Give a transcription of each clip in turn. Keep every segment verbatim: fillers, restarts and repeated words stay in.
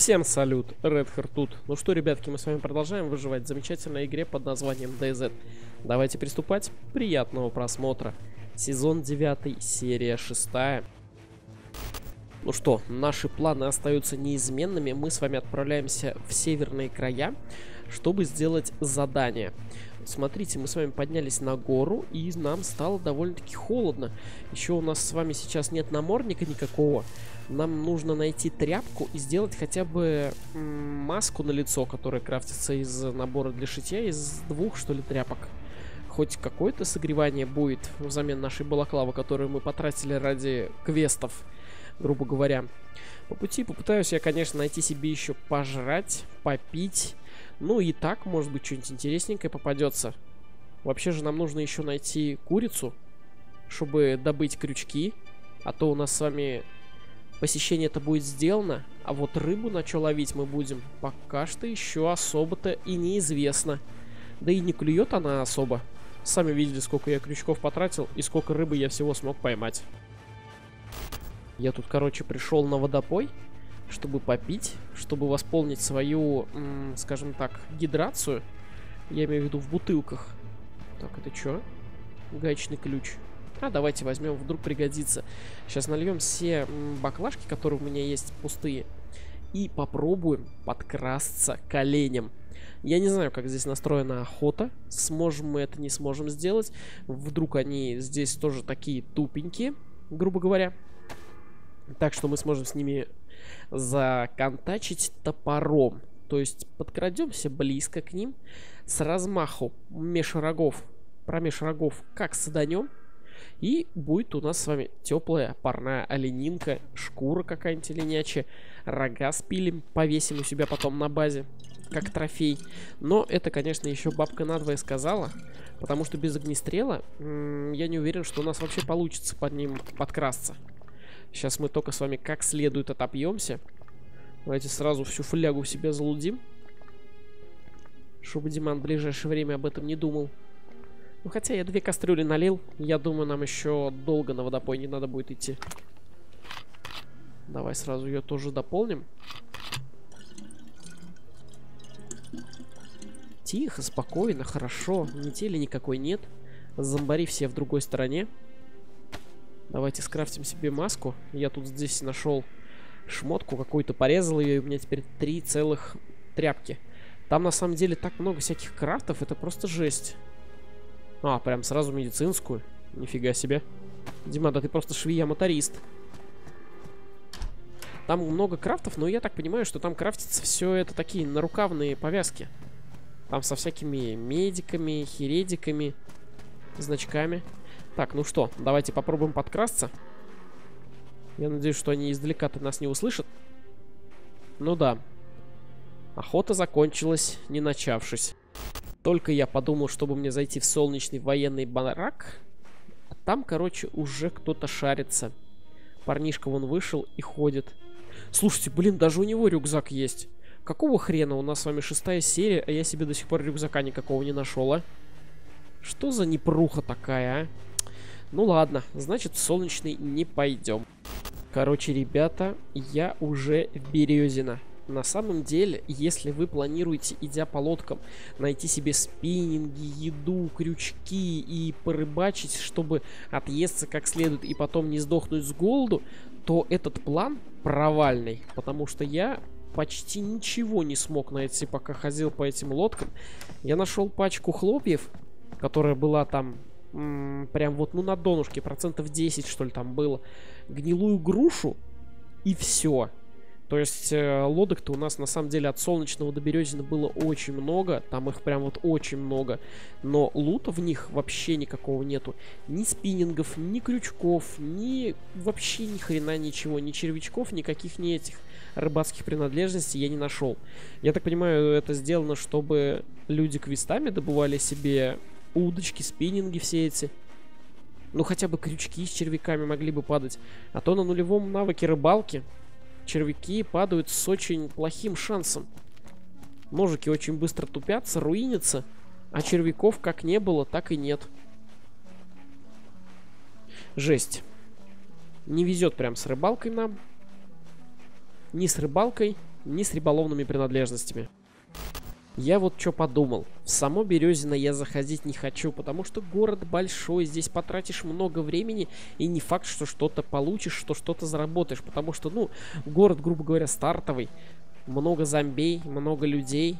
Всем салют, Redhor тут. Ну что, ребятки, мы с вами продолжаем выживать в замечательной игре под названием DayZ. Давайте приступать. Приятного просмотра. Сезон девятый, серия шестая. Ну что, наши планы остаются неизменными. Мы с вами отправляемся в северные края, чтобы сделать задание. Смотрите, мы с вами поднялись на гору, и нам стало довольно-таки холодно. Еще у нас с вами сейчас нет намордника никакого. Нам нужно найти тряпку и сделать хотя бы маску на лицо, которая крафтится из набора для шитья, из двух, что ли, тряпок. Хоть какое-то согревание будет взамен нашей балаклавы, которую мы потратили ради квестов, грубо говоря. По пути попытаюсь я, конечно, найти себе еще пожрать, попить. Ну и так, может быть, что-нибудь интересненькое попадется. Вообще же нам нужно еще найти курицу, чтобы добыть крючки. А то у нас с вами... посещение это будет сделано, а вот рыбу на что ловить мы будем, пока что еще особо-то и неизвестно. Да и не клюет она особо. Сами видели, сколько я крючков потратил и сколько рыбы я всего смог поймать. Я тут, короче, пришел на водопой, чтобы попить, чтобы восполнить свою, м, скажем так, гидрацию. Я имею в виду в бутылках. Так, это что? Гаечный ключ. А давайте возьмем, вдруг пригодится. Сейчас нальем все баклажки, которые у меня есть, пустые. И попробуем подкрасться коленем. Я не знаю, как здесь настроена охота. Сможем мы это, не сможем сделать. Вдруг они здесь тоже такие тупенькие, грубо говоря. Так что мы сможем с ними законтачить топором. То есть подкрадемся близко к ним с размаху меж рогов. Промеж рогов как саданем. И будет у нас с вами теплая парная оленинка, шкура какая-нибудь оленячья, рога спилим, повесим у себя потом на базе, как трофей. Но это, конечно, еще бабка надвое сказала, потому что без огнестрела м-м, я не уверен, что у нас вообще получится под ним подкрасться. Сейчас мы только с вами как следует отопьемся. Давайте сразу всю флягу в себя залудим, чтобы Диман в ближайшее время об этом не думал. Ну, хотя я две кастрюли налил. Я думаю, нам еще долго на водопой не надо будет идти. Давай сразу ее тоже дополним. Тихо, спокойно, хорошо. Метели никакой нет. Зомбари все в другой стороне. Давайте скрафтим себе маску. Я тут здесь нашел шмотку какую-то, порезал ее, и у меня теперь три целых тряпки. Там на самом деле так много всяких крафтов, это просто жесть. А, прям сразу медицинскую. Нифига себе. Дима, да ты просто швея-моторист. Там много крафтов, но я так понимаю, что там крафтится все это такие нарукавные повязки. Там со всякими медиками, хередиками, значками. Так, ну что, давайте попробуем подкрасться. Я надеюсь, что они издалека-то нас не услышат. Ну да. Охота закончилась, не начавшись. Только я подумал, чтобы мне зайти в солнечный военный барак. А там, короче, уже кто-то шарится. Парнишка вон вышел и ходит. Слушайте, блин, даже у него рюкзак есть. Какого хрена? У нас с вами шестая серия, а я себе до сих пор рюкзака никакого не нашел, а? Что за непруха такая, а? Ну ладно, значит, в солнечный не пойдем. Короче, ребята, я уже в Березина. На самом деле, если вы планируете, идя по лодкам, найти себе спиннинги, еду, крючки и порыбачить, чтобы отъесться как следует и потом не сдохнуть с голоду, то этот план провальный, потому что я почти ничего не смог найти, пока ходил по этим лодкам. Я нашел пачку хлопьев, которая была там... М-м, прям вот, ну, на донышке, процентов десять, что ли, там было. Гнилую грушу и все. То есть э, лодок-то у нас на самом деле от солнечного до Березина было очень много. Там их прям вот очень много. Но лута в них вообще никакого нету. Ни спиннингов, ни крючков, ни вообще ни хрена ничего. Ни червячков, никаких ни этих рыбацких принадлежностей я не нашел. Я так понимаю, это сделано, чтобы люди квестами добывали себе удочки, спиннинги все эти. Ну хотя бы крючки с червяками могли бы падать. А то на нулевом навыке рыбалки... червяки падают с очень плохим шансом. Ножики очень быстро тупятся, руинятся. А червяков как не было, так и нет. Жесть. Не везет прям с рыбалкой нам. Ни с рыбалкой, ни с рыболовными принадлежностями. Я вот что подумал. В само Березино я заходить не хочу, потому что город большой, здесь потратишь много времени, и не факт, что что-то получишь, что что-то заработаешь, потому что, ну, город, грубо говоря, стартовый. Много зомбей, много людей.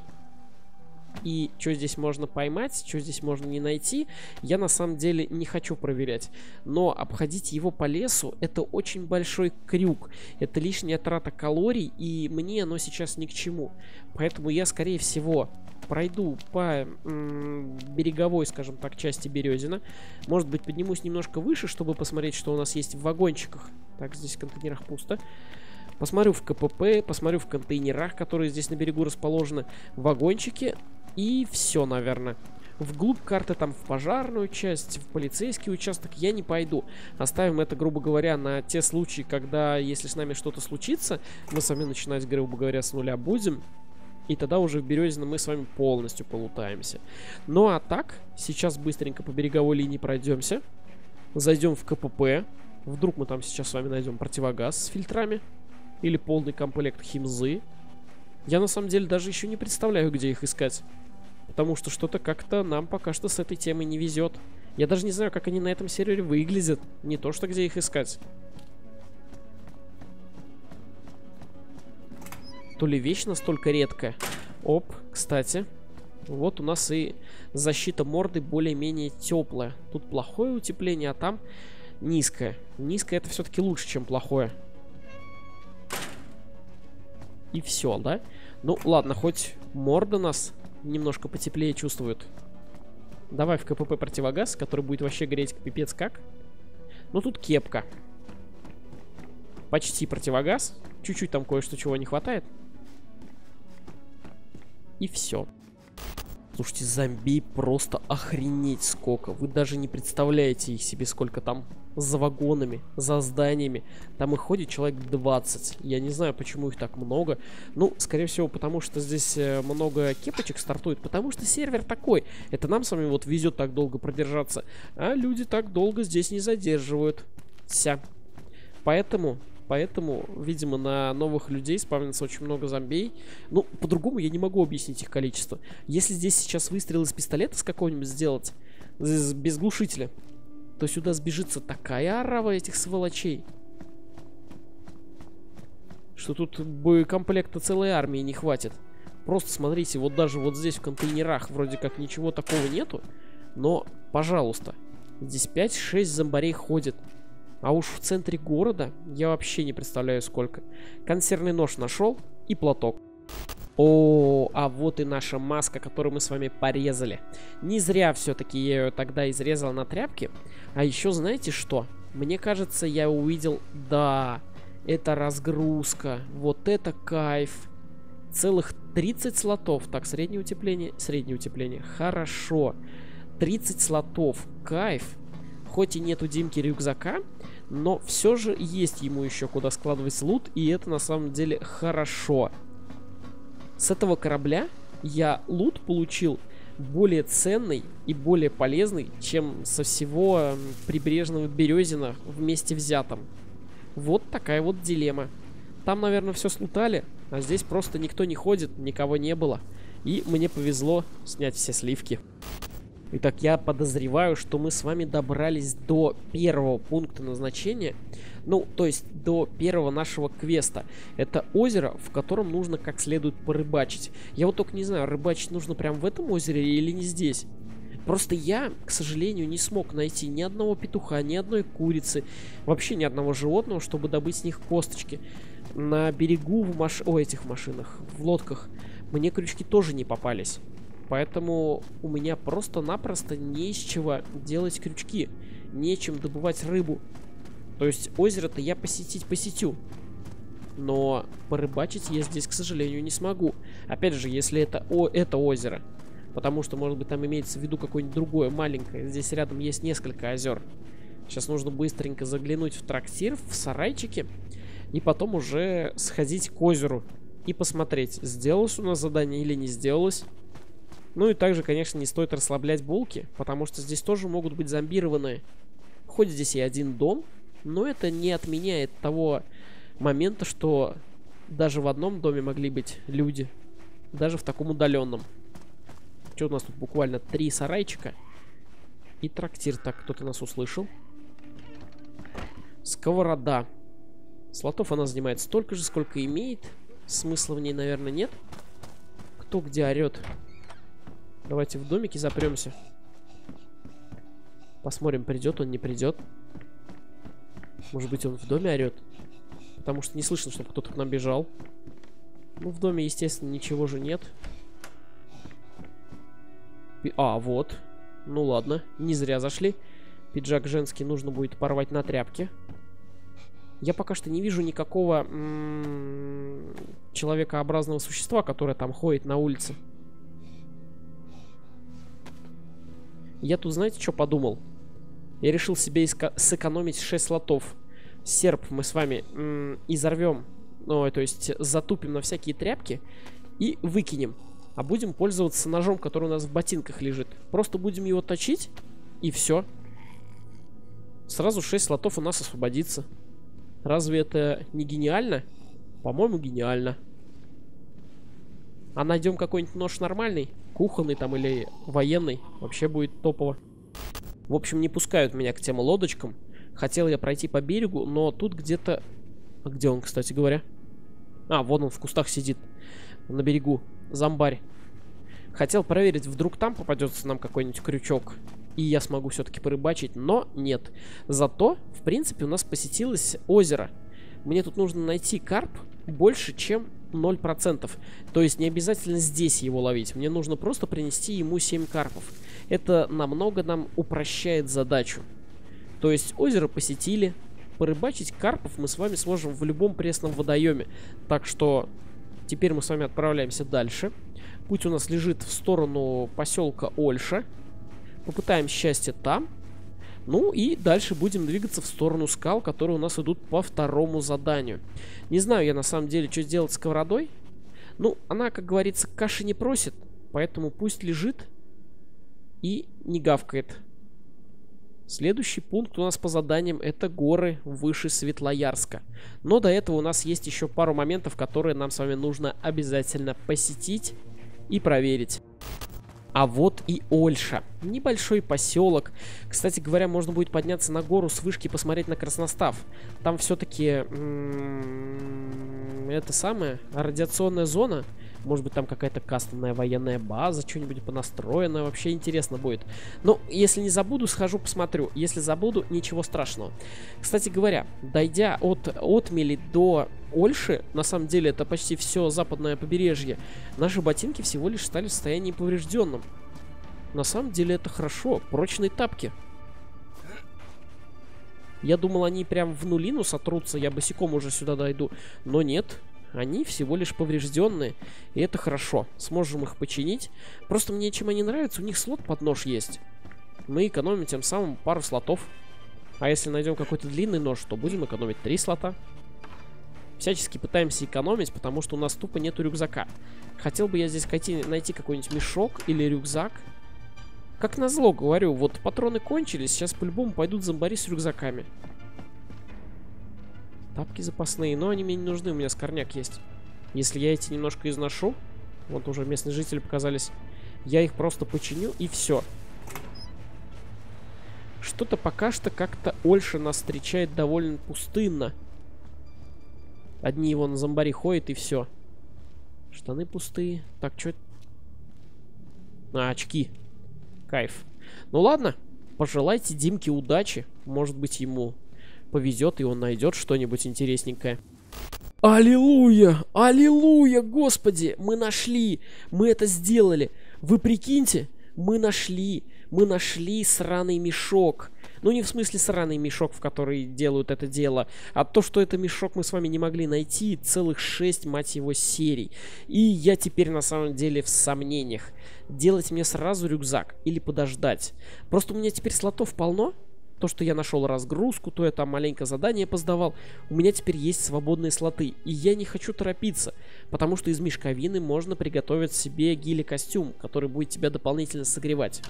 И что здесь можно поймать, что здесь можно не найти, я на самом деле не хочу проверять. Но обходить его по лесу — это очень большой крюк. Это лишняя трата калорий, и мне оно сейчас ни к чему. Поэтому я, скорее всего, пройду по береговой, скажем так, части Березина. Может быть, поднимусь немножко выше, чтобы посмотреть, что у нас есть в вагончиках. Так, здесь в контейнерах пусто. Посмотрю в КПП, посмотрю в контейнерах, которые здесь на берегу расположены, вагончики. И все, наверное. Вглубь карты, там, в пожарную часть, в полицейский участок я не пойду. Оставим это, грубо говоря, на те случаи, когда, если с нами что-то случится, мы с вами начинать, грубо говоря, с нуля будем. И тогда уже в Березино мы с вами полностью полутаемся. Ну а так, сейчас быстренько по береговой линии пройдемся. Зайдем в КПП. Вдруг мы там сейчас с вами найдем противогаз с фильтрами. Или полный комплект химзы. Я на самом деле даже еще не представляю, где их искать. Потому что что-то как-то нам пока что с этой темой не везет. Я даже не знаю, как они на этом сервере выглядят. Не то что где их искать. То ли вещь настолько редкая. Оп, кстати. Вот у нас и защита морды более-менее теплая. Тут плохое утепление, а там низкое. Низкое — это все-таки лучше, чем плохое. И все, да? Ну, ладно, хоть морда нас немножко потеплее чувствует. Давай в КПП противогаз, который будет вообще греть пипец как. Ну, тут кепка. Почти противогаз. Чуть-чуть там кое-что чего не хватает. И все. Слушайте, зомби просто охренеть сколько. Вы даже не представляете их себе, сколько там за вагонами, за зданиями. Там их ходит человек двадцать. Я не знаю, почему их так много. Ну, скорее всего, потому что здесь много кепочек стартует. Потому что сервер такой. Это нам с вами вот везет так долго продержаться. А люди так долго здесь не задерживаются. Поэтому... Поэтому, видимо, на новых людей спавнится очень много зомбей. Ну, по-другому я не могу объяснить их количество. Если здесь сейчас выстрел из пистолета с какого-нибудь сделать, без глушителя, то сюда сбежится такая орава этих сволочей, что тут боекомплекта целой армии не хватит. Просто смотрите, вот даже вот здесь в контейнерах вроде как ничего такого нету. Но, пожалуйста, здесь пять-шесть зомбарей ходит. А уж в центре города я вообще не представляю сколько. Консервный нож нашел и платок. О, а вот и наша маска, которую мы с вами порезали. Не зря все-таки я ее тогда изрезал на тряпке. А еще знаете что? Мне кажется, я увидел... Да, это разгрузка. Вот это кайф. Целых тридцать слотов. Так, среднее утепление. Среднее утепление. Хорошо. тридцать слотов. Кайф. Хоть и нет у Димки рюкзака, но все же есть ему еще куда складывать лут, и это на самом деле хорошо. С этого корабля я лут получил более ценный и более полезный, чем со всего прибрежного Березина вместе взятым. Вот такая вот дилемма. Там, наверное, все слутали, а здесь просто никто не ходит, никого не было. И мне повезло снять все сливки. Итак, я подозреваю, что мы с вами добрались до первого пункта назначения. Ну, то есть до первого нашего квеста. Это озеро, в котором нужно как следует порыбачить. Я вот только не знаю, рыбачить нужно прям в этом озере или не здесь. Просто я, к сожалению, не смог найти ни одного петуха, ни одной курицы. Вообще ни одного животного, чтобы добыть с них косточки. На берегу в маш... О, этих машинах, в лодках мне крючки тоже не попались. Поэтому у меня просто-напросто не из чего делать крючки. Нечем добывать рыбу. То есть озеро-то я посетить посетю. Но порыбачить я здесь, к сожалению, не смогу. Опять же, если это, о, это озеро. Потому что, может быть, там имеется в виду какое-нибудь другое маленькое. Здесь рядом есть несколько озер. Сейчас нужно быстренько заглянуть в трактир, в сарайчики. И потом уже сходить к озеру. И посмотреть, сделалось у нас задание или не сделалось. Ну и также, конечно, не стоит расслаблять булки, потому что здесь тоже могут быть зомбированные. Хоть здесь и один дом, но это не отменяет того момента, что даже в одном доме могли быть люди. Даже в таком удаленном. Что у нас тут буквально три сарайчика. И трактир. Так, кто-то нас услышал. Сковорода. Слотов она занимает столько же, сколько имеет. Смысла в ней, наверное, нет. Кто где орет? Давайте в домике запремся. Посмотрим, придет он, не придет. Может быть, он в доме орет. Потому что не слышно, чтобы кто-то к нам бежал. Ну, в доме, естественно, ничего же нет. Пи- а, вот. Ну ладно, не зря зашли. Пиджак женский нужно будет порвать на тряпке. Я пока что не вижу никакого м-м, человекообразного существа, которое там ходит на улице. Я тут, знаете, что подумал? Я решил себе сэкономить шесть слотов. Серп мы с вами м-м, изорвем, ну, то есть затупим на всякие тряпки и выкинем. А будем пользоваться ножом, который у нас в ботинках лежит. Просто будем его точить, и все. Сразу шесть слотов у нас освободится. Разве это не гениально? По-моему, гениально. А найдем какой-нибудь нож нормальный, кухонный там или военный, вообще будет топово. В общем, не пускают меня к тем лодочкам. Хотел я пройти по берегу, но тут где-то... А где он, кстати говоря? А, вон он в кустах сидит. На берегу. Зомбарь. Хотел проверить, вдруг там попадется нам какой-нибудь крючок. И я смогу все-таки порыбачить, но нет. Зато, в принципе, у нас посетилось озеро. Мне тут нужно найти карп больше, чем ноль процентов. То есть не обязательно здесь его ловить. Мне нужно просто принести ему семь карпов. Это намного нам упрощает задачу. То есть озеро посетили. Порыбачить карпов мы с вами сможем в любом пресном водоеме. Так что теперь мы с вами отправляемся дальше. Путь у нас лежит в сторону поселка Ольша. Попытаем счастье там. Ну и дальше будем двигаться в сторону скал, которые у нас идут по второму заданию. Не знаю я на самом деле, что сделать с сковородой. Ну, она, как говорится, каши не просит. Поэтому пусть лежит и не гавкает. Следующий пункт у нас по заданиям — это горы выше Светлоярска. Но до этого у нас есть еще пару моментов, которые нам с вами нужно обязательно посетить и проверить. А вот и Ольша. Небольшой поселок. Кстати говоря, можно будет подняться на гору с вышки и посмотреть на Красностав. Там все-таки... это самая радиационная зона. Может быть, там какая-то кастомная военная база, что-нибудь понастроенное. Вообще интересно будет. Но если не забуду, схожу, посмотрю. Если забуду, ничего страшного. Кстати говоря, дойдя от отмели до Ольши, на самом деле это почти все западное побережье, наши ботинки всего лишь стали в состоянии поврежденном. На самом деле это хорошо. Прочные тапки. Я думал, они прям в нулину сотрутся, я босиком уже сюда дойду. Но нет. Они всего лишь поврежденные, и это хорошо. Сможем их починить. Просто мне чем они нравятся, у них слот под нож есть. Мы экономим тем самым пару слотов. А если найдем какой-то длинный нож, то будем экономить три слота. Всячески пытаемся экономить, потому что у нас тупо нету рюкзака. Хотел бы я здесь найти какой-нибудь мешок или рюкзак. Как назло, говорю, вот патроны кончились, сейчас по-любому пойдут зомбари с рюкзаками. Тапки запасные, но они мне не нужны, у меня скорняк есть. Если я эти немножко изношу, вот уже местные жители показались, я их просто починю и все. Что-то пока что как-то Ольша нас встречает довольно пустынно. Одни его на зомбари ходят и все. Штаны пустые. Так, что? А, очки. Кайф. Ну ладно, пожелайте Димке удачи, может быть ему... повезет, и он найдет что-нибудь интересненькое. Аллилуйя! Аллилуйя, Господи! Мы нашли! Мы это сделали! Вы прикиньте, мы нашли! Мы нашли сраный мешок! Ну, не в смысле сраный мешок, в который делают это дело, а то, что это мешок мы с вами не могли найти целых шесть, мать его, серий. И я теперь на самом деле в сомнениях. Делать мне сразу рюкзак или подождать? Просто у меня теперь слотов полно. То, что я нашел разгрузку, то я там маленько задание поздавал. У меня теперь есть свободные слоты. И я не хочу торопиться, потому что из мешковины можно приготовить себе гили-костюм, который будет тебя дополнительно согревать.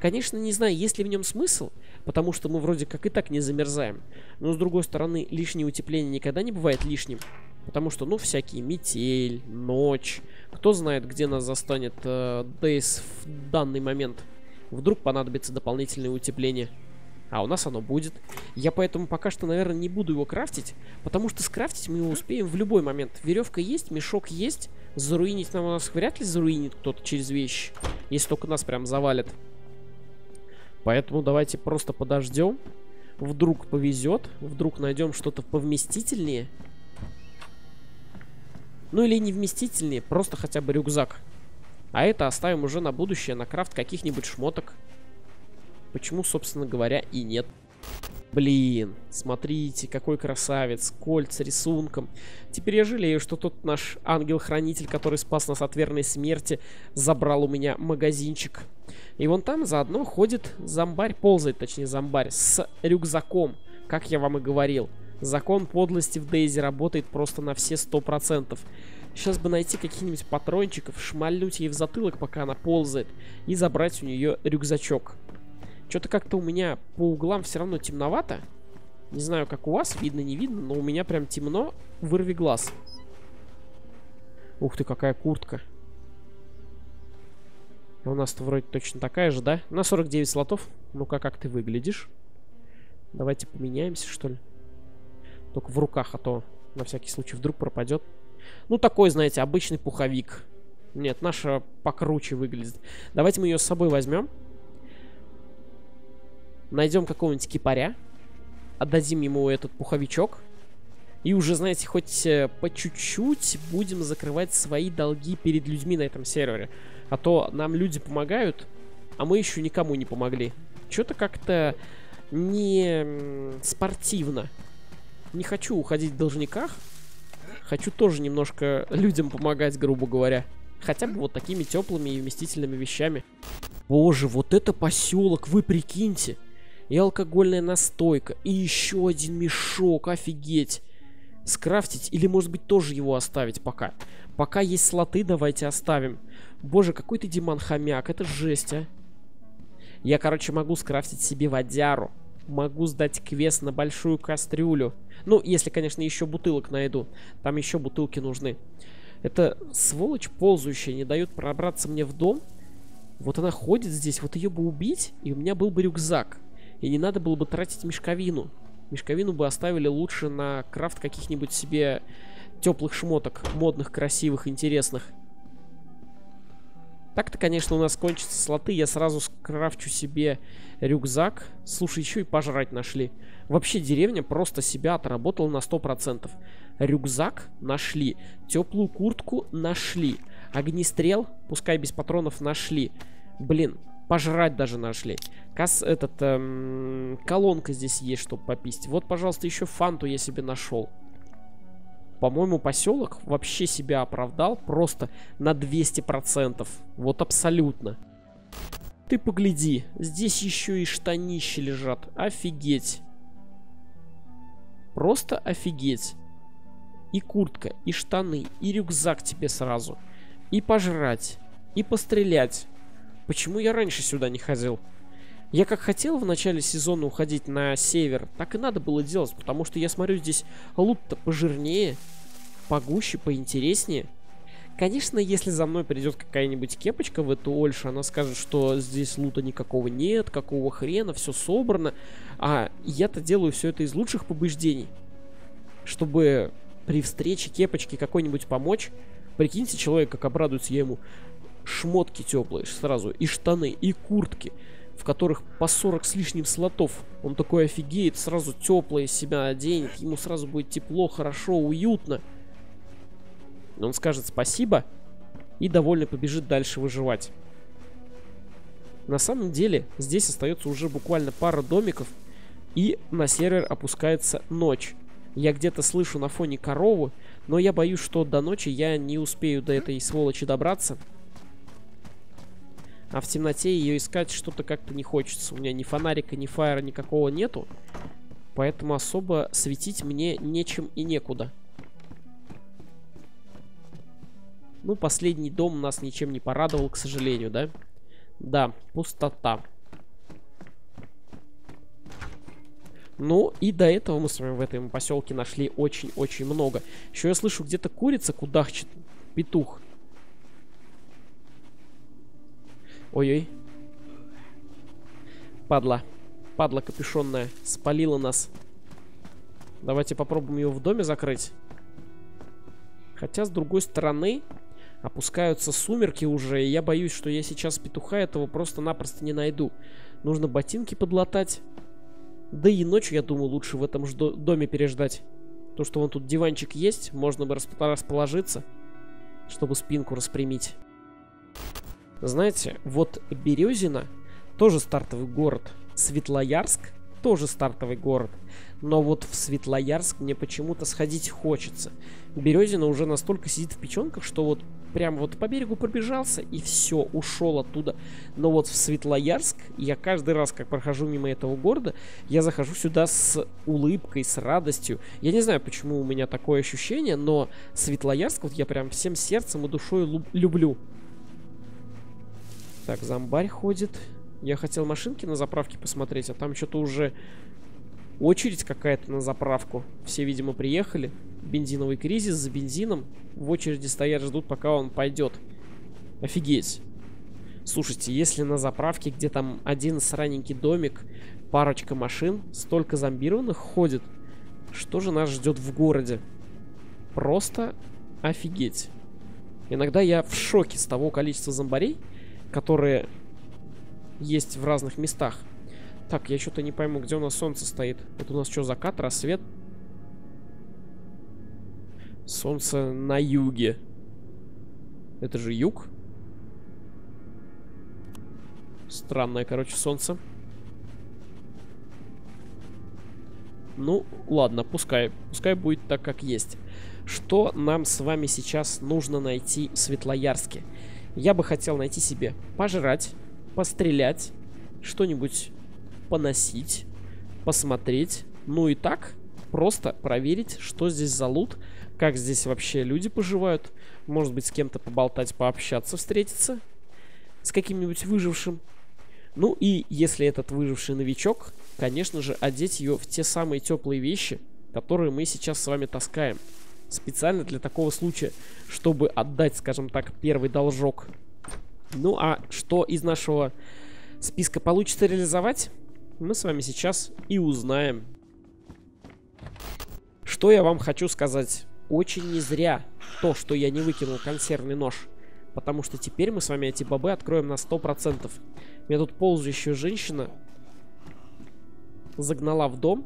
Конечно, не знаю, есть ли в нем смысл, потому что мы вроде как и так не замерзаем. Но, с другой стороны, лишнее утепление никогда не бывает лишним. Потому что, ну, всякие метель, ночь. Кто знает, где нас застанет э, DayZ в данный момент. Вдруг понадобится дополнительное утепление. А у нас оно будет. Я поэтому пока что, наверное, не буду его крафтить. Потому что скрафтить мы его успеем в любой момент. Веревка есть, мешок есть. Заруинить нам у нас вряд ли заруинит кто-то через вещи. Если только нас прям завалит. Поэтому давайте просто подождем. Вдруг повезет. Вдруг найдем что-то повместительнее. Ну или не вместительнее. Просто хотя бы рюкзак. А это оставим уже на будущее. На крафт каких-нибудь шмоток. Почему, собственно говоря, и нет. Блин, смотрите, какой красавец. Кольца рисунком. Теперь я жалею, что тот наш ангел-хранитель, который спас нас от верной смерти, забрал у меня магазинчик. И вон там заодно ходит зомбарь, ползает, точнее зомбарь, с рюкзаком. Как я вам и говорил. Закон подлости в DayZ работает просто на все сто процентов. Сейчас бы найти каких-нибудь патрончиков, шмальнуть ей в затылок, пока она ползает, и забрать у нее рюкзачок. Что-то как-то у меня по углам все равно темновато. Не знаю, как у вас, видно, не видно, но у меня прям темно. Вырви глаз. Ух ты, какая куртка. У нас-то вроде точно такая же, да? На сорок девять слотов. Ну-ка, как ты выглядишь? Давайте поменяемся, что ли? Только в руках, а то на всякий случай вдруг пропадет. Ну, такой, знаете, обычный пуховик. Нет, наша покруче выглядит. Давайте мы ее с собой возьмем. Найдем какого-нибудь кипаря, отдадим ему этот пуховичок. И уже, знаете, хоть по чуть-чуть будем закрывать свои долги перед людьми на этом сервере. А то нам люди помогают, а мы еще никому не помогли. Что-то как-то не спортивно. Не хочу уходить в должниках. Хочу тоже немножко людям помогать, грубо говоря. Хотя бы вот такими теплыми и вместительными вещами. Боже, вот это поселок, вы прикиньте. И алкогольная настойка. И еще один мешок. Офигеть. Скрафтить или, может быть, тоже его оставить пока. Пока есть слоты, давайте оставим. Боже, какой ты, Диман, хомяк. Это жесть, а. Я, короче, могу скрафтить себе водяру. Могу сдать квест на большую кастрюлю. Ну, если, конечно, еще бутылок найду. Там еще бутылки нужны. Эта сволочь ползающая не дает пробраться мне в дом. Вот она ходит здесь. Вот ее бы убить, и у меня был бы рюкзак. И не надо было бы тратить мешковину. Мешковину бы оставили лучше на крафт каких-нибудь себе теплых шмоток. Модных, красивых, интересных. Так-то, конечно, у нас кончатся слоты. Я сразу скрафчу себе рюкзак. Слушай, еще и пожрать нашли. Вообще деревня просто себя отработала на сто процентов. Рюкзак нашли. Теплую куртку нашли. Огнестрел, пускай без патронов, нашли. Блин, пожрать даже нашли. Кас, этот, эм, колонка здесь есть, чтобы попить. Вот, пожалуйста, еще фанту я себе нашел. По-моему, поселок вообще себя оправдал просто на двести процентов. Вот абсолютно. Ты погляди, здесь еще и штанищи лежат. Офигеть. Просто офигеть. И куртка, и штаны, и рюкзак тебе сразу. И пожрать, и пострелять. Почему я раньше сюда не ходил? Я как хотел в начале сезона уходить на север, так и надо было делать. Потому что я смотрю, здесь лут-то пожирнее, погуще, поинтереснее. Конечно, если за мной придет какая-нибудь кепочка в эту Ольшу, она скажет, что здесь лута никакого нет, какого хрена, все собрано. А я-то делаю все это из лучших побуждений. Чтобы при встрече кепочки какой-нибудь помочь. Прикиньте, человек как обрадуется, я ему шмотки теплые сразу, и штаны, и куртки, в которых по сорок с лишним слотов. Он такой офигеет, сразу теплые себя оденет, ему сразу будет тепло, хорошо, уютно. Он скажет спасибо и довольно побежит дальше выживать. На самом деле здесь остается уже буквально пара домиков, и на сервер опускается ночь. Я где-то слышу на фоне корову, но я боюсь, что до ночи я не успею до этой сволочи добраться. А в темноте ее искать что-то как-то не хочется. У меня ни фонарика, ни фаера никакого нету. Поэтому особо светить мне нечем и некуда. Ну, последний дом нас ничем не порадовал, к сожалению, да? Да, пустота. Ну и до этого мы с вами в этом поселке нашли очень-очень много. Еще я слышу, где-то курица кудахчет, петух. Ой-ой. Падла. Падла капюшонная. Спалила нас. Давайте попробуем ее в доме закрыть. Хотя, с другой стороны, опускаются сумерки уже. И я боюсь, что я сейчас петуха этого просто-напросто не найду. Нужно ботинки подлатать. Да и ночью, я думаю, лучше в этом доме переждать. То, что вон тут диванчик есть, можно бы расположиться, чтобы спинку распрямить. Знаете, вот Березина тоже стартовый город. Светлоярск тоже стартовый город. Но вот в Светлоярск мне почему-то сходить хочется. Березина уже настолько сидит в печенках, что вот прям вот по берегу пробежался и все, ушел оттуда. Но вот в Светлоярск я каждый раз, как прохожу мимо этого города, я захожу сюда с улыбкой, с радостью. Я не знаю, почему у меня такое ощущение, но Светлоярск вот я прям всем сердцем и душой люблю. Так, зомбарь ходит. Я хотел машинки на заправке посмотреть, а там что-то уже очередь какая-то на заправку. Все, видимо, приехали. Бензиновый кризис, за бензином. В очереди стоят, ждут, пока он пойдет. Офигеть. Слушайте, если на заправке, где там один сраненький домик, парочка машин, столько зомбированных ходит, что же нас ждет в городе? Просто офигеть. Иногда я в шоке с того количества зомбарей, которые есть в разных местах. Так, я что-то не пойму, где у нас солнце стоит. Это у нас что, закат, рассвет? Солнце на юге. Это же юг. Странное, короче, солнце. Ну, ладно, пускай. Пускай будет так, как есть. Что нам с вами сейчас нужно найти в Светлоярске? Я бы хотел найти себе пожрать, пострелять, что-нибудь поносить, посмотреть. Ну и так, просто проверить, что здесь за лут, как здесь вообще люди поживают. Может быть, с кем-то поболтать, пообщаться, встретиться с каким-нибудь выжившим. Ну и если этот выживший новичок, конечно же, одеть ее в те самые теплые вещи, которые мы сейчас с вами таскаем. Специально для такого случая, чтобы отдать, скажем так, первый должок. Ну а что из нашего списка получится реализовать, мы с вами сейчас и узнаем. Что я вам хочу сказать? Очень не зря то, что я не выкинул консервный нож. Потому что теперь мы с вами эти бобы откроем на сто процентов. Меня тут ползающая женщина загнала в дом,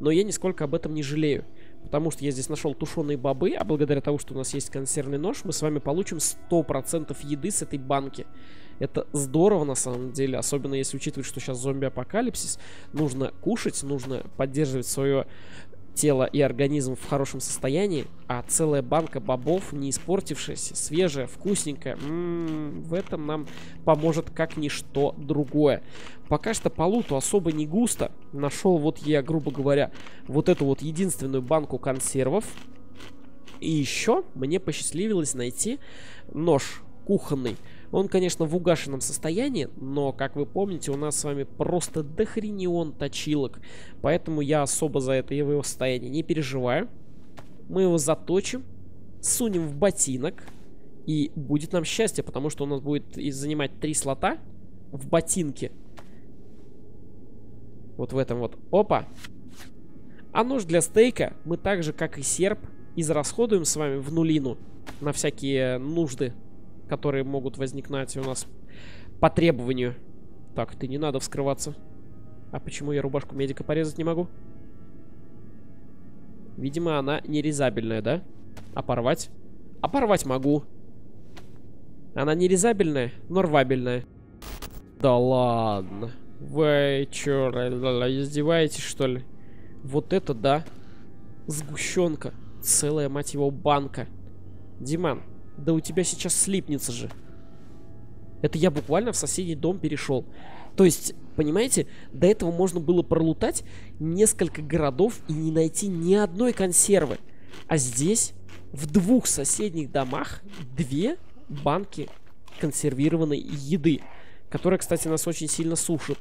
но я нисколько об этом не жалею. Потому что я здесь нашел тушеные бобы, а благодаря тому, что у нас есть консервный нож, мы с вами получим сто процентов еды с этой банки. Это здорово на самом деле, особенно если учитывать, что сейчас зомби-апокалипсис. Нужно кушать, нужно поддерживать свое тело и организм в хорошем состоянии. А целая банка бобов, не испортившаяся, свежая, вкусненькая, м-м, в этом нам поможет как ничто другое. Пока что по луту особо не густо. Нашел вот я, грубо говоря, вот эту вот единственную банку консервов. И еще мне посчастливилось найти нож кухонный. Он, конечно, в угашенном состоянии, но, как вы помните, у нас с вами просто дохренион точилок. Поэтому я особо за это его состояние не переживаю. Мы его заточим, сунем в ботинок, и будет нам счастье, потому что у нас будет занимать три слота в ботинке. Вот в этом вот. Опа! А нож для стейка мы так же, как и серп, израсходуем с вами в нулину на всякие нужды, которые могут возникнуть у нас по требованию. Так, ты не надо вскрываться. А почему я рубашку медика порезать не могу? Видимо, она нерезабельная, да? А порвать? А порвать могу. Она нерезабельная, но рвабельная. Да ладно. Вы чё, издеваетесь, что ли? Вот это да. Сгущенка. Целая, мать его, банка. Диман, да у тебя сейчас слипнется же. Это я буквально в соседний дом перешел. То есть, понимаете, до этого можно было пролутать несколько городов и не найти ни одной консервы. А здесь, в двух соседних домах, две банки консервированной еды, которая, кстати, нас очень сильно сушит.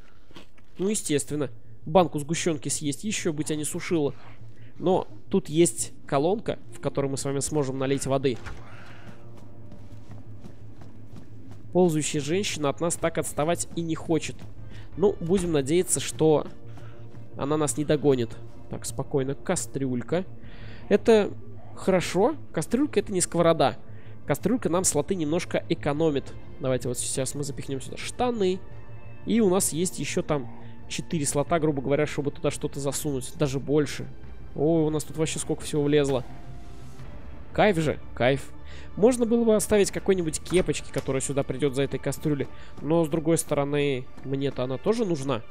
Ну, естественно, банку сгущенки съесть, еще бы тебя не сушило. Но тут есть колонка, в которой мы с вами сможем налить воды. Ползающая женщина от нас так отставать и не хочет. Ну, будем надеяться, что она нас не догонит. Так, спокойно. Кастрюлька. Это хорошо. Кастрюлька — это не сковорода. Кастрюлька нам слоты немножко экономит. Давайте вот сейчас мы запихнем сюда штаны. И у нас есть еще там четыре слота, грубо говоря, чтобы туда что-то засунуть. Даже больше. Ой, у нас тут вообще сколько всего влезло. Кайф же, кайф. Можно было бы оставить какой-нибудь кепочки, которая сюда придет за этой кастрюлей. Но, с другой стороны, мне-то она тоже нужна.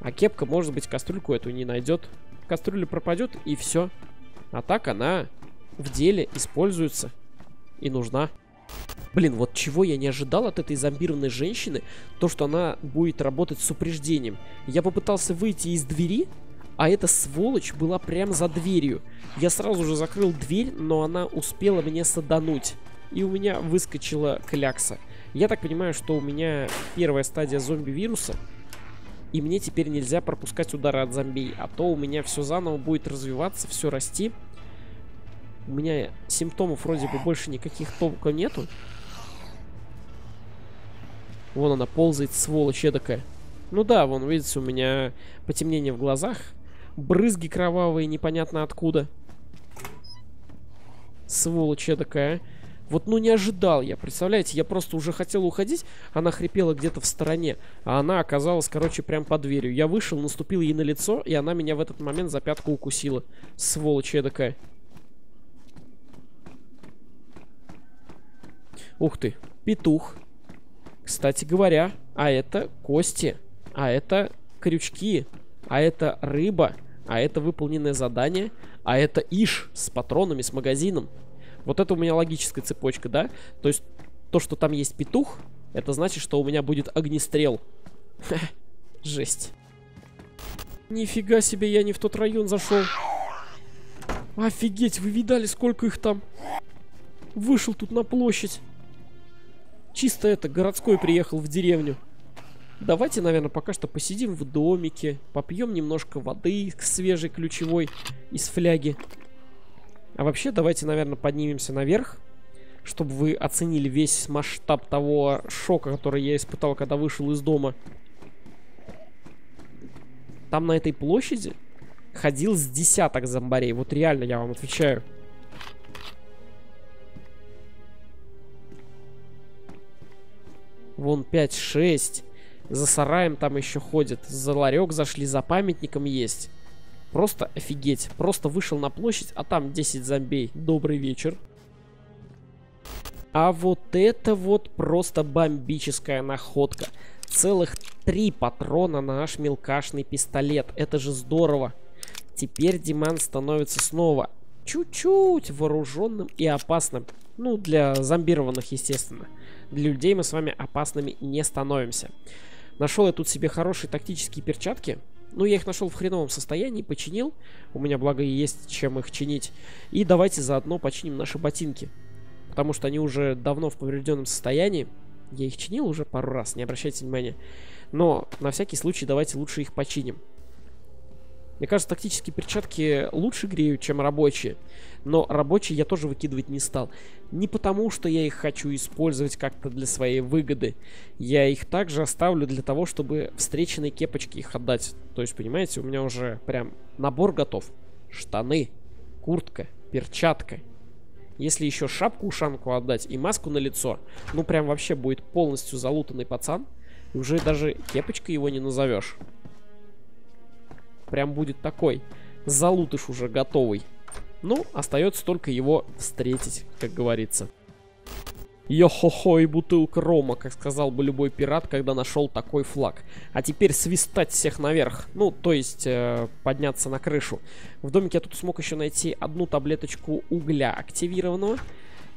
А кепка, может быть, кастрюльку эту не найдет. Кастрюля пропадет, и все. А так она в деле используется и нужна. Блин, вот чего я не ожидал от этой зомбированной женщины, то, что она будет работать с упреждением. Я попытался выйти из двери, а эта сволочь была прямо за дверью. Я сразу же закрыл дверь, но она успела мне садануть. И у меня выскочила клякса. Я так понимаю, что у меня первая стадия зомби-вируса. И мне теперь нельзя пропускать удары от зомби. А то у меня все заново будет развиваться, все расти. У меня симптомов вроде бы больше никаких толком нету. Вон она ползает, сволочь эдакая. Ну да, вон, видите, у меня потемнение в глазах. Брызги кровавые, непонятно откуда. Сволочь такая. Вот ну не ожидал я, представляете? Я просто уже хотел уходить, она хрипела где-то в стороне. А она оказалась, короче, прям под дверью. Я вышел, наступил ей на лицо, и она меня в этот момент за пятку укусила. Сволочь такая. Ух ты, петух. Кстати говоря, а это кости, а это крючки. А это рыба, а это выполненное задание, а это иш с патронами, с магазином. Вот это у меня логическая цепочка, да? То есть то, что там есть петух, это значит, что у меня будет огнестрел. Ха, жесть. Нифига себе, я не в тот район зашел. Офигеть, вы видали, сколько их там? Вышел тут на площадь. Чисто это, городской приехал в деревню. Давайте, наверное, пока что посидим в домике, попьем немножко воды свежей, ключевой, из фляги. А вообще, давайте, наверное, поднимемся наверх, чтобы вы оценили весь масштаб того шока, который я испытал, когда вышел из дома. Там на этой площади ходил с десяток зомбарей. Вот реально, я вам отвечаю. Вон пять-шесть... За сараем там еще ходит. За ларек зашли, за памятником есть. Просто офигеть. Просто вышел на площадь, а там десять зомбей. Добрый вечер. А вот это вот просто бомбическая находка. Целых три патрона на наш мелкашный пистолет. Это же здорово. Теперь Диман становится снова чуть-чуть вооруженным и опасным. Ну, для зомбированных, естественно. Для людей мы с вами опасными не становимся. Нашел я тут себе хорошие тактические перчатки. Ну, я их нашел в хреновом состоянии, починил. У меня, благо, и есть чем их чинить. И давайте заодно починим наши ботинки. Потому что они уже давно в поврежденном состоянии. Я их чинил уже пару раз, не обращайте внимания. Но на всякий случай давайте лучше их починим. Мне кажется, тактические перчатки лучше греют, чем рабочие. Но рабочие я тоже выкидывать не стал. Не потому, что я их хочу использовать как-то для своей выгоды. Я их также оставлю для того, чтобы встреченные кепочки их отдать. То есть, понимаете, у меня уже прям набор готов. Штаны, куртка, перчатка. Если еще шапку-ушанку отдать и маску на лицо, ну прям вообще будет полностью залутанный пацан. И уже даже кепочкой его не назовешь. Прям будет такой залутыш уже готовый. Ну, остается только его встретить, как говорится. Йо-хо-хо и бутылка рома, как сказал бы любой пират, когда нашел такой флаг. А теперь свистать всех наверх. Ну, то есть э, подняться на крышу. В домике я тут смог еще найти одну таблеточку угля активированного.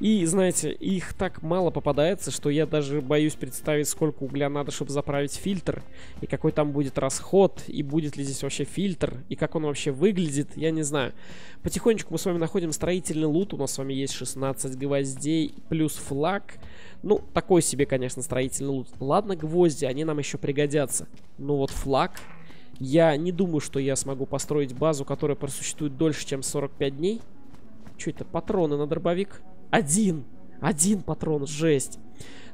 И, знаете, их так мало попадается, что я даже боюсь представить, сколько угля надо, чтобы заправить фильтр. И какой там будет расход, и будет ли здесь вообще фильтр, и как он вообще выглядит, я не знаю. Потихонечку мы с вами находим строительный лут. У нас с вами есть шестнадцать гвоздей плюс флаг. Ну, такой себе, конечно, строительный лут. Ладно, гвозди, они нам еще пригодятся. Ну вот флаг Я не думаю, что я смогу построить базу, которая просуществует дольше, чем сорок пять дней. Что это? Патроны на дробовик? Один! Один патрон! Жесть!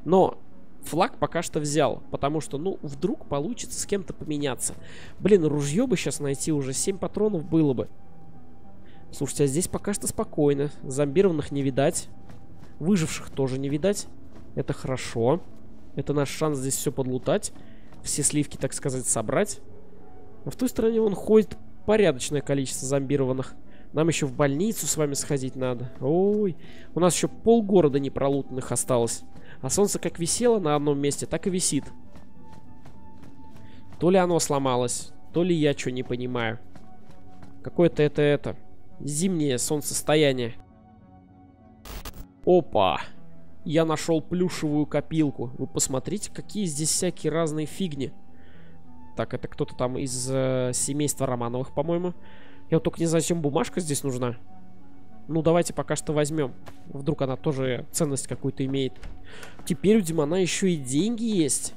Но флаг пока что взял, потому что, ну, вдруг получится с кем-то поменяться. Блин, ружье бы сейчас найти уже. семь патронов было бы. Слушайте, а здесь пока что спокойно. Зомбированных не видать. Выживших тоже не видать. Это хорошо. Это наш шанс здесь все подлутать. Все сливки, так сказать, собрать. А в той стороне вон ходит порядочное количество зомбированных. Нам еще в больницу с вами сходить надо. Ой, у нас еще полгорода непролутанных осталось. А солнце как висело на одном месте, так и висит. То ли оно сломалось, то ли я что не понимаю. Какое-то это это зимнее солнцестояние. Опа! Я нашел плюшевую копилку. Вы посмотрите, какие здесь всякие разные фигни. Так, это кто-то там из э, семейства Романовых, по-моему. Я вот только не знаю, зачем бумажка здесь нужна. Ну, давайте пока что возьмем. Вдруг она тоже ценность какую-то имеет. Теперь у Димона еще и деньги есть.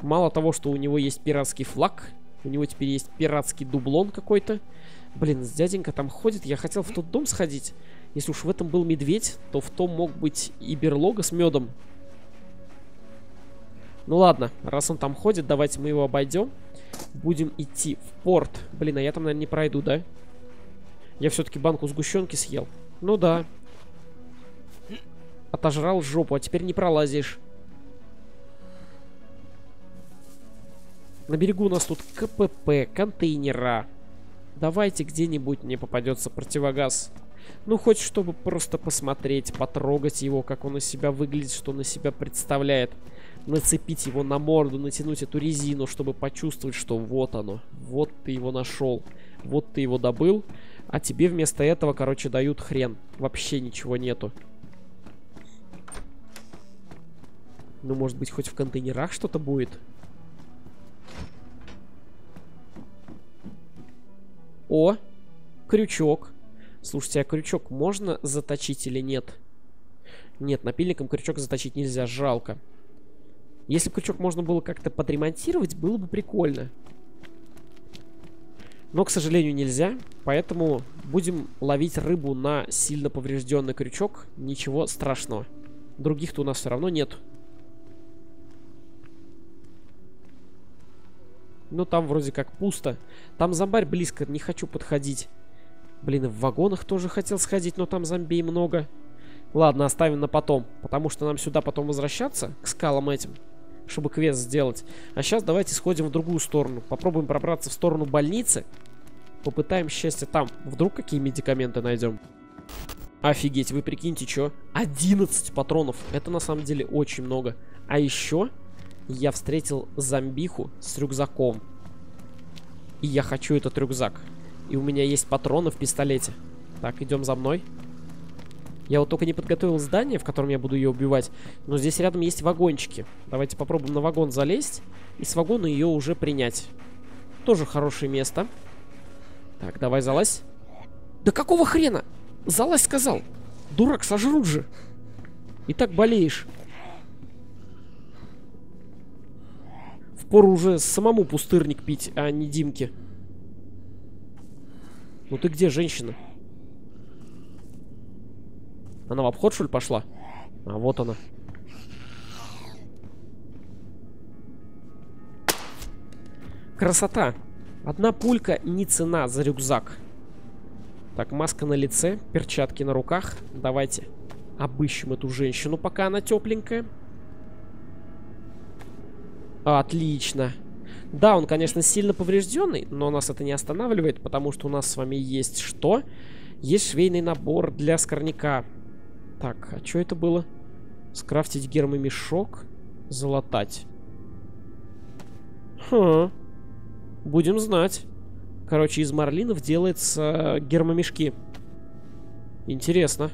Мало того, что у него есть пиратский флаг. У него теперь есть пиратский дублон какой-то. Блин, дяденька там ходит. Я хотел в тот дом сходить. Если уж в этом был медведь, то в том мог быть и берлога с медом. Ну ладно, раз он там ходит, давайте мы его обойдем. Будем идти в порт. Блин, а я там, наверное, не пройду, да? Я все-таки банку сгущенки съел. Ну да. Отожрал жопу, а теперь не пролазишь. На берегу у нас тут КПП, контейнера. Давайте где-нибудь мне попадется противогаз. Ну, хоть чтобы просто посмотреть, потрогать его, как он из себя выглядит, что он из себя представляет. Нацепить его на морду, натянуть эту резину, чтобы почувствовать, что вот оно. Вот ты его нашел, вот ты его добыл. А тебе вместо этого, короче, дают хрен. Вообще ничего нету. Ну, может быть, хоть в контейнерах что-то будет? О, крючок. Слушайте, а крючок можно заточить или нет? Нет, напильником крючок заточить нельзя, жалко. Если бы крючок можно было как-то подремонтировать, было бы прикольно. Но, к сожалению, нельзя. Поэтому будем ловить рыбу на сильно поврежденный крючок. Ничего страшного. Других-то у нас все равно нет. Ну, там вроде как пусто. Там зомбарь близко, не хочу подходить. Блин, и в вагонах тоже хотел сходить, но там зомбей много. Ладно, оставим на потом. Потому что нам сюда потом возвращаться, к скалам этим, чтобы квест сделать. А сейчас давайте сходим в другую сторону. Попробуем пробраться в сторону больницы. Попытаем счастье там. Вдруг какие медикаменты найдем. Офигеть, вы прикиньте, что? одиннадцать патронов. Это на самом деле очень много. А еще я встретил зомбиху с рюкзаком. И я хочу этот рюкзак. И у меня есть патроны в пистолете. Так, идем за мной. Я вот только не подготовил здание, в котором я буду ее убивать. Но здесь рядом есть вагончики. Давайте попробуем на вагон залезть. И с вагона ее уже принять. Тоже хорошее место. Так, давай залазь. Да какого хрена? Залазь, сказал. Дурак, сожрут же. И так болеешь. Впору уже самому пустырник пить, а не Димке. Ну ты где, женщина? Она в обход, что ли, пошла? А вот она. Красота. Одна пулька не цена за рюкзак. Так, маска на лице, перчатки на руках. Давайте обыщем эту женщину, пока она тепленькая. Отлично. Да, он, конечно, сильно поврежденный, но нас это не останавливает, потому что у нас с вами есть что? Есть швейный набор для скорняка. Так, а что это было? Скрафтить гермомешок, залатать. Хм. Будем знать. Короче, из марлинов делается гермомешки. Интересно.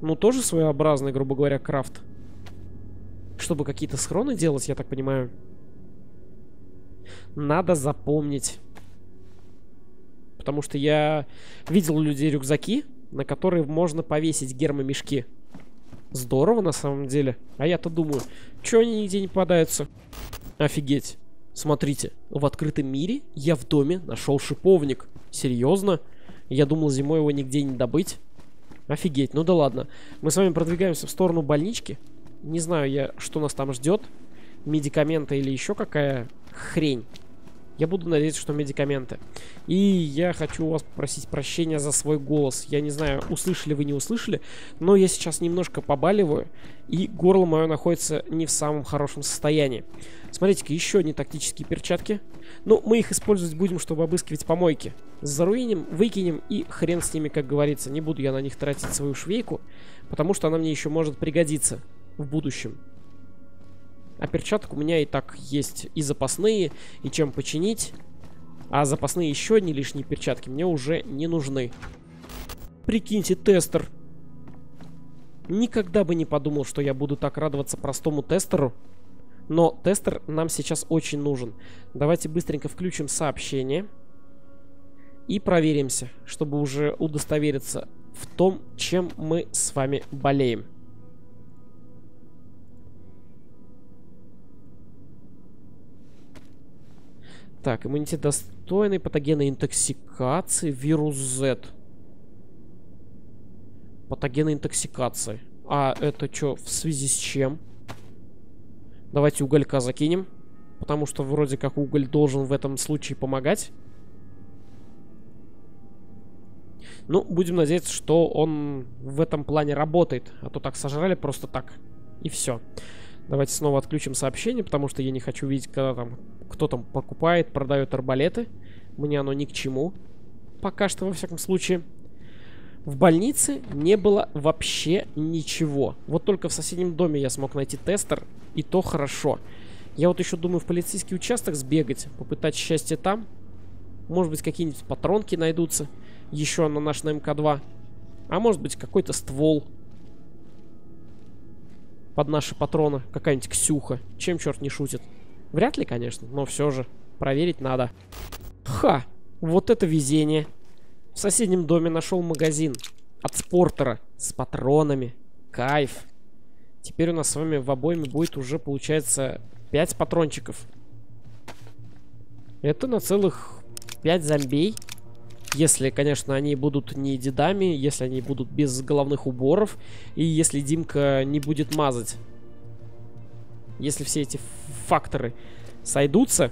Ну, тоже своеобразный, грубо говоря, крафт. Чтобы какие-то схроны делать, я так понимаю. Надо запомнить. Потому что я видел у людей рюкзаки, на которые можно повесить гермомешки. Здорово на самом деле. А я-то думаю, чё они нигде не попадаются? Офигеть. Смотрите, в открытом мире я в доме нашел шиповник. Серьезно? Я думал, зимой его нигде не добыть. Офигеть, ну да ладно. Мы с вами продвигаемся в сторону больнички. Не знаю я, что нас там ждет. Медикаменты или еще какая хрень. Я буду надеяться, что медикаменты. И я хочу у вас попросить прощения за свой голос. Я не знаю, услышали вы, не услышали, но я сейчас немножко побаливаю, и горло мое находится не в самом хорошем состоянии. Смотрите-ка, еще одни тактические перчатки. Но мы их использовать будем, чтобы обыскивать помойки. Заруиним, выкинем и хрен с ними, как говорится. Не буду я на них тратить свою швейку, потому что она мне еще может пригодиться в будущем. А перчаток у меня и так есть и запасные, и чем починить. А запасные еще одни лишние перчатки мне уже не нужны. Прикиньте, тестер. Никогда бы не подумал, что я буду так радоваться простому тестеру. Но тестер нам сейчас очень нужен. Давайте быстренько включим сообщение. И проверимся, чтобы уже удостовериться в том, чем мы с вами болеем. Так, иммунитет достойный, патогенной интоксикации, вирус Z. Патогенной интоксикации. А это что, в связи с чем? Давайте уголька закинем, потому что вроде как уголь должен в этом случае помогать. Ну, будем надеяться, что он в этом плане работает. А то так сожрали просто так. И все. Давайте снова отключим сообщение, потому что я не хочу видеть, когда там, кто там покупает, продает арбалеты. Мне оно ни к чему. Пока что, во всяком случае. В больнице не было вообще ничего. Вот только в соседнем доме я смог найти тестер, и то хорошо. Я вот еще думаю в полицейский участок сбегать, попытать счастье там. Может быть, какие-нибудь патронки найдутся еще на наш эм ка два. А может быть, какой-то ствол под наши патроны. Какая-нибудь Ксюха. Чем черт не шутит? Вряд ли, конечно, но все же. Проверить надо. Ха! Вот это везение. В соседнем доме нашел магазин от спортера с патронами. Кайф. Теперь у нас с вами в обойме будет уже, получается, пять патрончиков. Это на целых пять зомбей. Если, конечно, они будут не дедами, если они будут без головных уборов, и если Димка не будет мазать. Если все эти факторы сойдутся,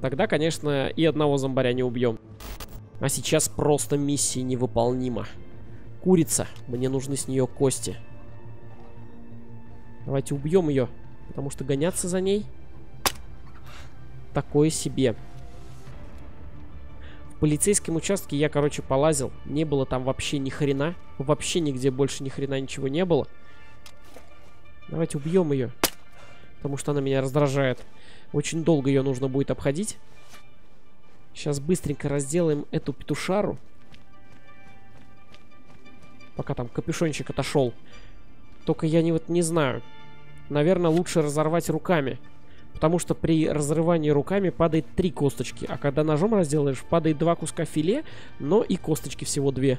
тогда, конечно, и одного зомбаря не убьем. А сейчас просто миссия невыполнима. Курица. Мне нужны с нее кости. Давайте убьем ее, потому что гоняться за ней такое себе. В полицейском участке я, короче, полазил. Не было там вообще ни хрена. Вообще нигде больше ни хрена ничего не было. Давайте убьем ее, потому что она меня раздражает. Очень долго ее нужно будет обходить. Сейчас быстренько разделаем эту петушару. Пока там капюшончик отошел. Только я не, вот не знаю. Наверное, лучше разорвать руками. Потому что при разрывании руками падает три косточки. А когда ножом разделаешь, падает два куска филе, но и косточки всего две.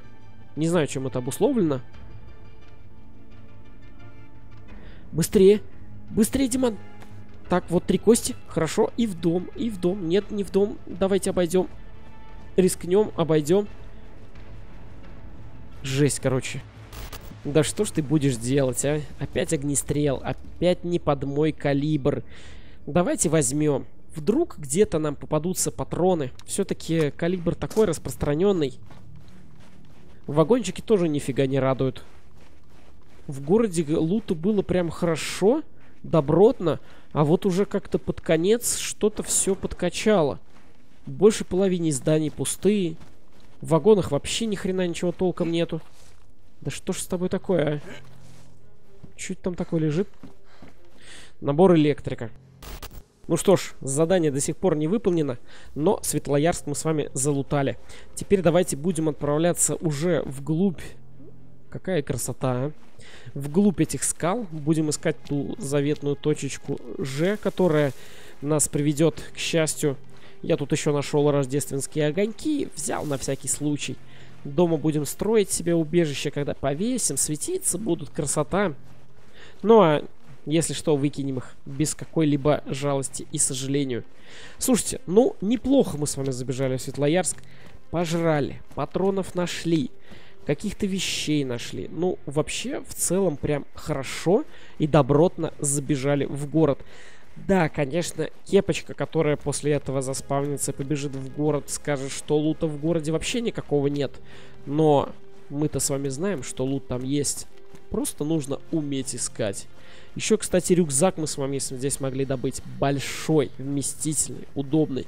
Не знаю, чем это обусловлено. Быстрее! Быстрее, Диман! Так, вот три кости. Хорошо. И в дом, и в дом. Нет, не в дом. Давайте обойдем. Рискнем, обойдем. Жесть, короче. Да что ж ты будешь делать, а? Опять огнестрел. Опять не под мой калибр. Давайте возьмем. Вдруг где-то нам попадутся патроны. Все-таки калибр такой распространенный. Вагончики тоже нифига не радуют. В городе луту было прям хорошо, добротно. А вот уже как-то под конец что-то все подкачало. Больше половины зданий пустые. В вагонах вообще ни хрена ничего толком нету. Да что ж с тобой такое, а? Чуть там такое лежит. Набор электрика. Ну что ж, задание до сих пор не выполнено, но Светлоярск мы с вами залутали. Теперь давайте будем отправляться уже вглубь. Какая красота, а? Вглубь этих скал. Будем искать ту заветную точечку Ж, которая нас приведет к счастью. Я тут еще нашел рождественские огоньки, взял на всякий случай. Дома будем строить себе убежище, когда повесим, светиться будут, красота. Ну а Если что, выкинем их без какой-либо жалости и сожалению. Слушайте, ну, неплохо мы с вами забежали в Светлоярск. Пожрали, патронов нашли, каких-то вещей нашли. Ну, вообще, в целом, прям хорошо и добротно забежали в город. Да, конечно, кепочка, которая после этого заспавнится, побежит в город, скажет, что лута в городе вообще никакого нет. Но мы-то с вами знаем, что лут там есть. Просто нужно уметь искать. Еще, кстати, рюкзак мы с вами здесь могли добыть. Большой, вместительный, удобный.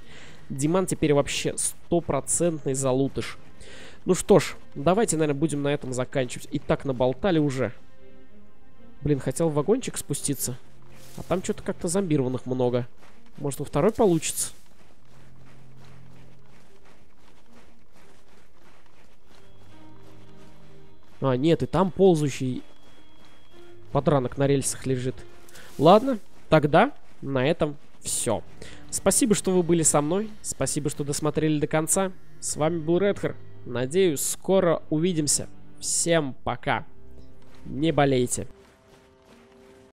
Диман теперь вообще стопроцентный залутыш. Ну что ж, давайте, наверное, будем на этом заканчивать. И так наболтали уже. Блин, хотел в вагончик спуститься. А там что-то как-то зомбированных много. Может, во второй получится? А, нет, и там ползущий подранок на рельсах лежит. Ладно, тогда на этом все. Спасибо, что вы были со мной. Спасибо, что досмотрели до конца. С вами был Redhor. Надеюсь, скоро увидимся. Всем пока. Не болейте.